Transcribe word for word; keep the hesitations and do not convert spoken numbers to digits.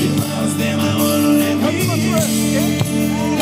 If I was them, I wouldn't let me.